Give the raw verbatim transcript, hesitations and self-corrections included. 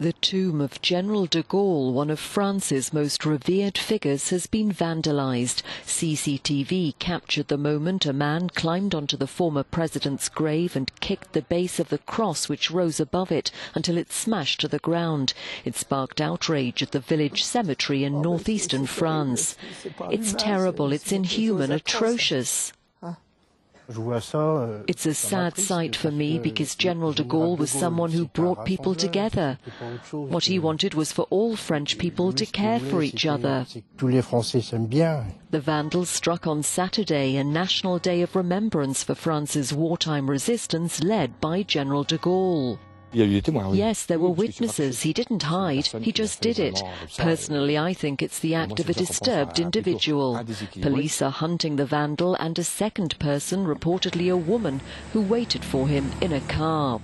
The tomb of General de Gaulle, one of France's most revered figures, has been vandalized. C C T V captured the moment a man climbed onto the former president's grave and kicked the base of the cross which rose above it until it smashed to the ground. It sparked outrage at the village cemetery in northeastern France. It's terrible, it's inhuman, atrocious. It's a sad sight for me because General de Gaulle was someone who brought people together. What he wanted was for all French people to care for each other. The vandals struck on Saturday, a national day of remembrance for France's wartime resistance led by General de Gaulle. Yes, there were witnesses. He didn't hide. He just did it. Personally, I think it's the act of a disturbed individual. Police are hunting the vandal and a second person, reportedly a woman, who waited for him in a car.